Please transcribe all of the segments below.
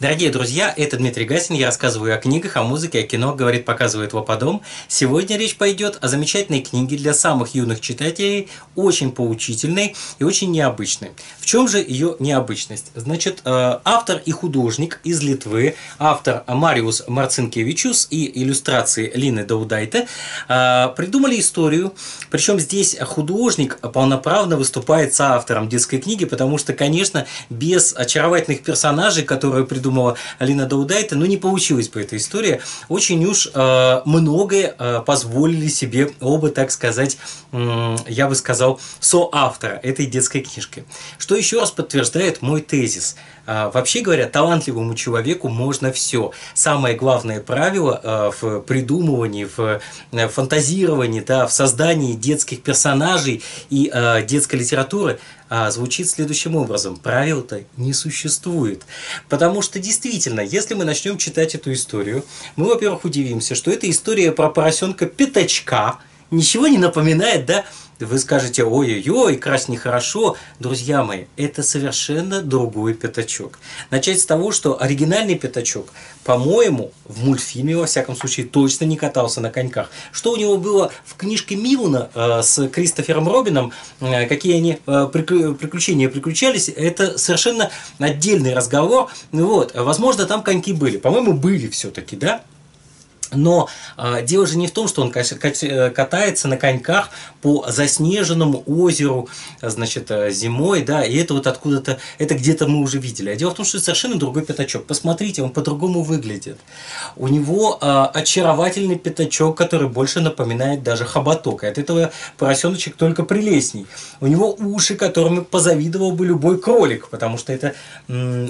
Дорогие друзья, это Дмитрий Гасин. Я рассказываю о книгах, о музыке, о кино, говорит, показывает Лападом. Сегодня речь пойдет о замечательной книге для самых юных читателей, очень поучительной и очень необычной. В чем же ее необычность? Значит, автор и художник из Литвы, автор Мариус Марцинкевичус и иллюстрации Лины Даудайте придумали историю. Причем здесь художник полноправно выступает соавтором детской книги, потому что, конечно, без очаровательных персонажей, которые придумала Лина Даудайте, ну не получилось бы эта история. Очень уж многое позволили себе оба, так сказать, я бы сказал, соавтора этой детской книжки. Что еще раз подтверждает мой тезис. Вообще говоря, талантливому человеку можно все. Самое главное правило в придумывании, в фантазировании, да, в создании детских персонажей и детской литературы звучит следующим образом. Правил-то не существует. Потому что действительно, если мы начнем читать эту историю, мы, во-первых, удивимся, что это история про поросенка Пятачка. Ничего не напоминает, да? Вы скажете, ой-ой-ой, красть нехорошо. Друзья мои, это совершенно другой Пятачок. Начать с того, что оригинальный Пятачок, по-моему, в мультфильме, во всяком случае, точно не катался на коньках. Что у него было в книжке Милна с Кристофером Робином, какие они приключения приключались, это совершенно отдельный разговор. Вот, возможно, там коньки были. По-моему, были все-таки, да? Но дело же не в том, что он катается на коньках по заснеженному озеру, значит, зимой, да, и это вот откуда-то, это где-то мы уже видели. А дело в том, что это совершенно другой Пятачок. Посмотрите, он по-другому выглядит. У него очаровательный Пятачок, который больше напоминает даже хоботок. И от этого поросеночек только прелестней. У него уши, которыми позавидовал бы любой кролик, потому что это,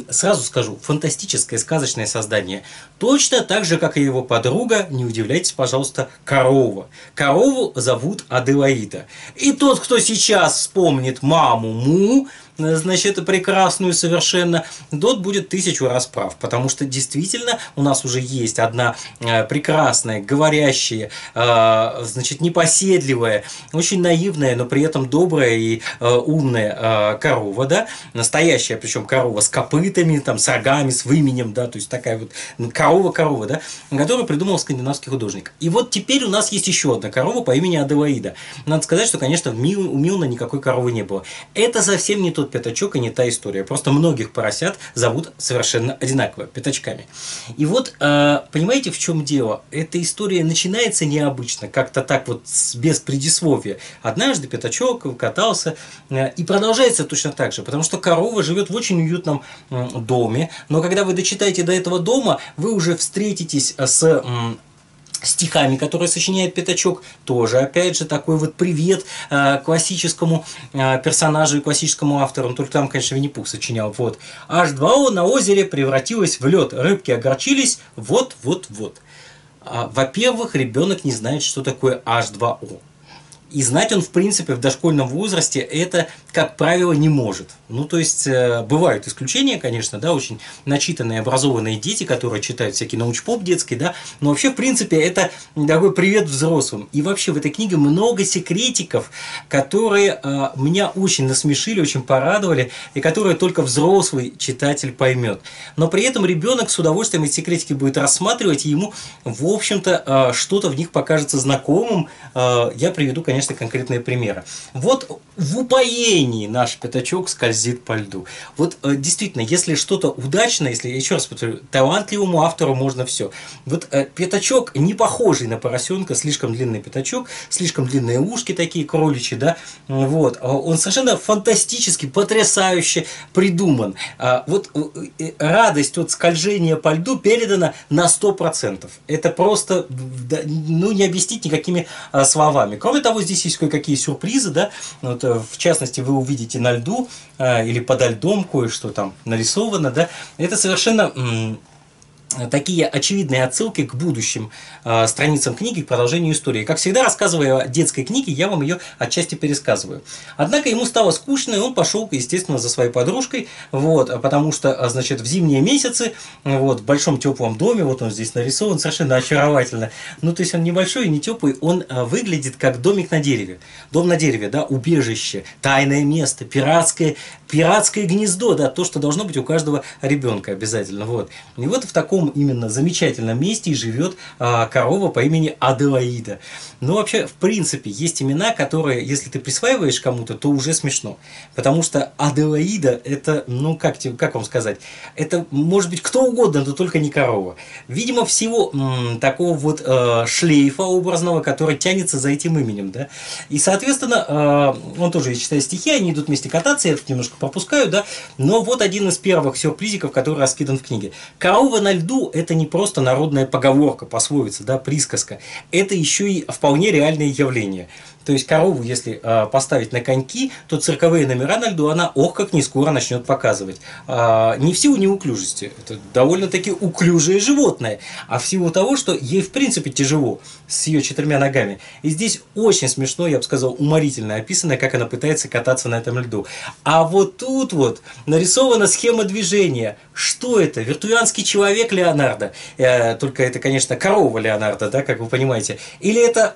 сразу скажу, фантастическое сказочное создание. Точно так же, как и его подруга, не удивляйтесь, пожалуйста, корова. Корову зовут Аделаида. И тот, кто сейчас вспомнит маму Му, значит, прекрасную совершенно, тот будет 1000 раз прав. Потому что действительно у нас уже есть одна прекрасная, говорящая, значит, непоседливая, очень наивная, но при этом добрая и умная корова, да, настоящая, причем корова с копытами, там, с рогами, с выменем, да, то есть такая вот корова-корова, да, которую придумал скандинавский художник. И вот теперь у нас есть еще одна корова по имени Аделаида. Надо сказать, что, конечно, у Милна никакой коровы не было. Это совсем не тот Пятачок и не та история. Просто многих поросят зовут совершенно одинаково, Пятачками. И вот, понимаете, в чем дело? Эта история начинается необычно, как-то так вот, без предисловия. Однажды Пятачок катался, и продолжается точно так же, потому что корова живет в очень уютном доме, но когда вы дочитаете до этого дома, вы уже встретитесь с стихами, которые сочиняет Пятачок, тоже, опять же, такой вот привет классическому персонажу и классическому автору. Только там, конечно, Винни-Пух сочинял. Вот. H2O на озере превратилось в лед. Рыбки огорчились. Вот-вот-вот. Во-первых, ребенок не знает, что такое H2O. И знать он, в принципе, в дошкольном возрасте это, как правило, не может. Ну, то есть, бывают исключения, конечно, да, очень начитанные, образованные дети, которые читают всякий научпоп детский, да, но вообще, в принципе, это такой привет взрослым. И вообще в этой книге много секретиков, которые меня очень насмешили, очень порадовали, и которые только взрослый читатель поймет. Но при этом ребенок с удовольствием эти секретики будет рассматривать, и ему, в общем-то, что-то в них покажется знакомым. Я приведу, конечно, конкретные примеры. Вот в упоении наш Пятачок скользит по льду. Вот действительно, если что-то удачно, если, еще раз повторю, талантливому автору можно все. Вот Пятачок, не похожий на поросенка, слишком длинный Пятачок, слишком длинные ушки такие кроличьи, да, вот, он совершенно фантастически, потрясающе придуман. Вот радость от скольжения по льду передана на 100%. Это просто, ну, не объяснить никакими словами. Кроме того, здесь есть кое-какие сюрпризы, да, вот, в частности, вы увидите на льду или подо льдом кое-что там нарисовано, да, это совершенно такие очевидные отсылки к будущим страницам книги, к продолжению истории. Как всегда, рассказывая о детской книге, я вам ее отчасти пересказываю. Однако ему стало скучно, и он пошел, естественно, за своей подружкой, вот, потому что, значит, в зимние месяцы, вот, в большом теплом доме, вот он здесь нарисован, совершенно очаровательно. Ну, то есть он небольшой и не теплый, он выглядит как домик на дереве. Дом на дереве, да, убежище, тайное место, пиратское гнездо, да, то, что должно быть у каждого ребенка обязательно, вот. И вот в таком именно замечательном месте и живет корова по имени Аделаида. Но вообще, в принципе, есть имена, которые, если ты присваиваешь кому-то, то уже смешно. Потому что Аделаида, это, ну, как вам сказать, это может быть кто угодно, но только не корова. Видимо, всего такого вот шлейфа образного, который тянется за этим именем, да. И, соответственно, он тоже, я читаю стихи, они идут вместе кататься, я тут немножко пропускаю, да. Но вот один из первых сюрпризиков, который раскидан в книге. Корова на льду — это не просто народная поговорка, пословица, да, присказка. Это еще и вполне реальное явление. То есть корову, если поставить на коньки, то цирковые номера на льду она, ох, как не скоро начнет показывать. Не в силу неуклюжести, это довольно-таки уклюжее животное, а в силу того, что ей в принципе тяжело с ее четырьмя ногами. И здесь очень смешно, я бы сказал, уморительно описано, как она пытается кататься на этом льду. А вот тут вот нарисована схема движения. Что это? Вертуянский человек Леонардо? Только это, конечно, корова Леонардо, да, как вы понимаете. Или это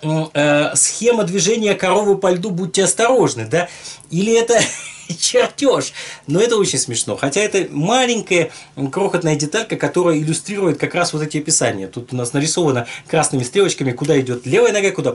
схема движения коровы по льду, будьте осторожны, да? Или это чертеж? Но это очень смешно. Хотя это маленькая крохотная деталька, которая иллюстрирует как раз вот эти описания. Тут у нас нарисовано красными стрелочками, куда идет левая нога, куда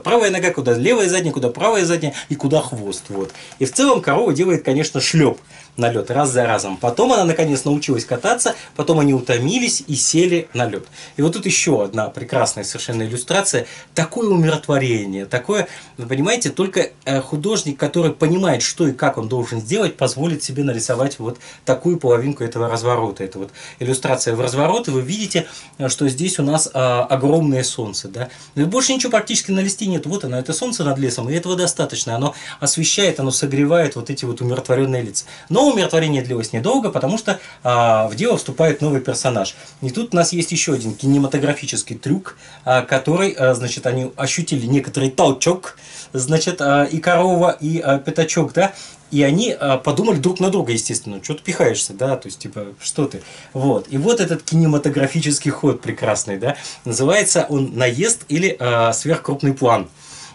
левая задняя, куда правая задняя и куда хвост. Вот. И в целом корова делает, конечно, шлеп на лед раз за разом. Потом она наконец научилась кататься, потом они утомились и сели на лед. И вот тут еще одна прекрасная совершенно иллюстрация. Такое умиротворение, такое, вы понимаете, только художник, который понимает, что и как он должен сделать, позволит себе нарисовать вот такую половинку этого разворота. Это вот иллюстрация в разворот, и вы видите, что здесь у нас огромное солнце, да? И больше ничего практически на листе нет. Вот оно, это солнце над лесом, и этого достаточно. Оно освещает, оно согревает вот эти вот умиротворенные лица. Но умиротворение длилось недолго, потому что в дело вступает новый персонаж. И тут у нас есть еще один кинематографический трюк, который, значит, они ощутили некоторый толчок, значит, и корова, и пятачок, да, и они подумали друг на друга, естественно, что ты пихаешься, да, то есть, типа, что ты, вот. И вот этот кинематографический ход прекрасный, да, называется он «Наезд» или «Сверхкрупный план».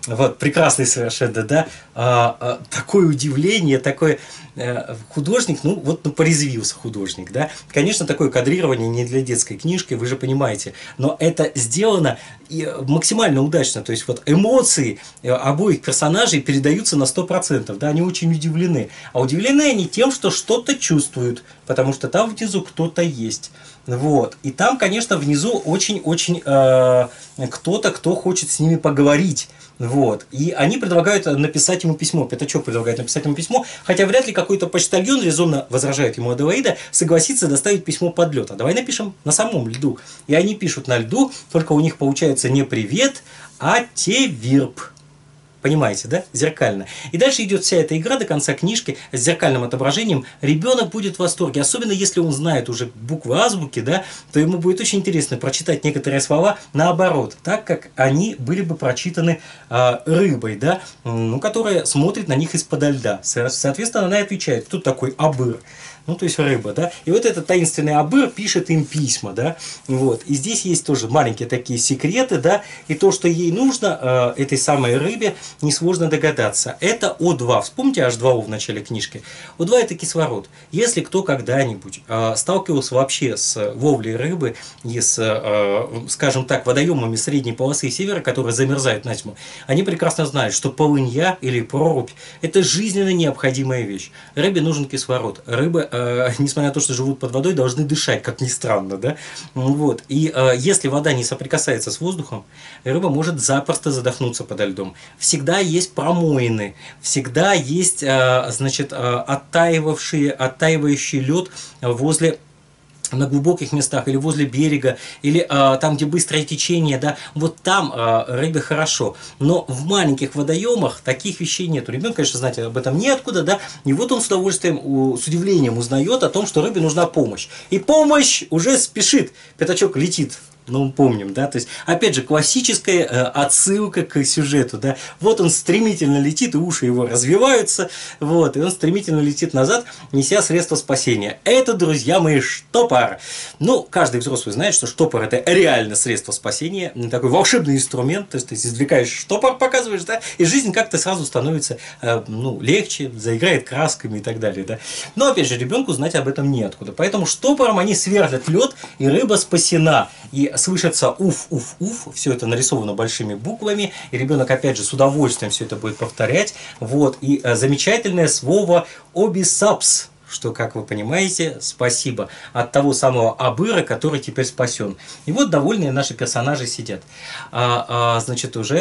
Вот, прекрасный совершенно, да, такое удивление, такое, художник, ну, вот, ну, порезвился художник, да, конечно, такое кадрирование не для детской книжки, вы же понимаете, но это сделано максимально удачно, то есть, вот, эмоции обоих персонажей передаются на 100%, да, они очень удивлены, а удивлены они тем, что что-то чувствуют, потому что там внизу кто-то есть. Вот. И там, конечно, внизу очень-очень кто-то, кто хочет с ними поговорить. Вот. И они предлагают написать ему письмо. Пятачок предлагает написать ему письмо, хотя вряд ли какой-то почтальон, резонно возражает ему Аделаида, согласится доставить письмо под лед. А давай напишем на самом льду. И они пишут на льду, только у них получается не «привет», а «теверб». Понимаете, да? Зеркально. И дальше идет вся эта игра до конца книжки с зеркальным отображением. Ребенок будет в восторге, особенно если он знает уже буквы азбуки, да, то ему будет очень интересно прочитать некоторые слова наоборот, так как они были бы прочитаны рыбой, да, ну, которая смотрит на них из-подо льда. Соответственно, она отвечает. Тут такой Абыр. Ну, то есть рыба, да. И вот этот таинственный Абыр пишет им письма, да. Вот. И здесь есть тоже маленькие такие секреты, да. И то, что ей нужно, этой самой рыбе, несложно догадаться. Это О2. Вспомните H2O в начале книжки. О2 – это кислород. Если кто когда-нибудь сталкивался вообще с ловлей рыбы и с, скажем так, водоемами средней полосы севера, которые замерзают на зиму, они прекрасно знают, что полынья или прорубь – это жизненно необходимая вещь. Рыбе нужен кислород. Рыбы, несмотря на то, что живут под водой, должны дышать, как ни странно, да? Вот. И если вода не соприкасается с воздухом, рыба может запросто задохнуться подо льдом. Всегда есть промоины, всегда есть, значит, оттаивающий лед возле на глубоких местах или возле берега, или там, где быстрое течение, да, вот там рыбе хорошо. Но в маленьких водоемах таких вещей нет. Ребенок, конечно, знать об этом неоткуда, да, и вот он с удовольствием, с удивлением узнает о том, что рыбе нужна помощь. И помощь уже спешит, пятачок летит. Ну, мы помним, да, то есть, опять же, классическая отсылка к сюжету, да, вот он стремительно летит, и уши его развиваются, вот, и он стремительно летит назад, неся средства спасения. Это, друзья мои, штопор. Ну, каждый взрослый знает, что штопор – это реально средство спасения, такой волшебный инструмент, то есть, ты извлекаешь штопор, показываешь, да, и жизнь как-то сразу становится, ну, легче, заиграет красками и так далее, да. Но, опять же, ребенку знать об этом неоткуда, поэтому штопором они сверлят лед, и рыба спасена, и слышится уф-уф-уф, все это нарисовано большими буквами, и ребенок, опять же, с удовольствием все это будет повторять. Вот, и замечательное слово «обисапс», что, как вы понимаете, спасибо от того самого Абыра, который теперь спасен. И вот довольные наши персонажи сидят. Значит, уже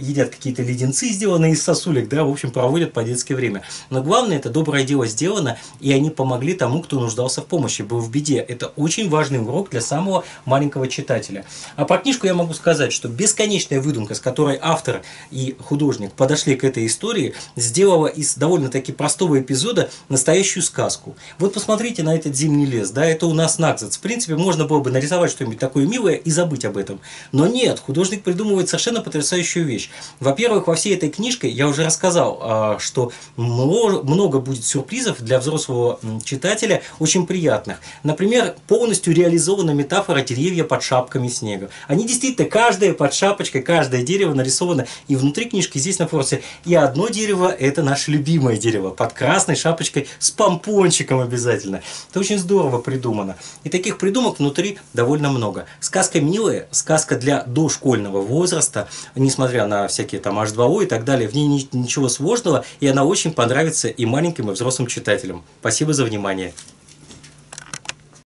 едят какие-то леденцы, сделанные из сосулек, да, в общем, проводят по-детски время. Но главное, это доброе дело сделано, и они помогли тому, кто нуждался в помощи, был в беде. Это очень важный урок для самого маленького читателя. А про книжку я могу сказать, что бесконечная выдумка, с которой автор и художник подошли к этой истории, сделала из довольно-таки простого эпизода настоящую сказку. Вот посмотрите на этот зимний лес, да, это у нас Накзац. В принципе, можно было бы нарисовать что-нибудь такое милое и забыть об этом. Но нет, художник придумывает совершенно потрясающую вещь. Во-первых, во всей этой книжке я уже рассказал, что много будет сюрпризов для взрослого читателя, очень приятных. Например, полностью реализована метафора деревья под шапками снега. Они действительно, каждая под шапочкой, каждое дерево нарисовано, и внутри книжки здесь на форсе. И одно дерево, это наше любимое дерево, под красной шапочкой с помпончиком обязательно. Это очень здорово придумано. И таких придумок внутри довольно много. Сказка милая, сказка для дошкольного возраста, несмотря на всякие там H2O и так далее, в ней ничего сложного, и она очень понравится и маленьким, и взрослым читателям. Спасибо за внимание.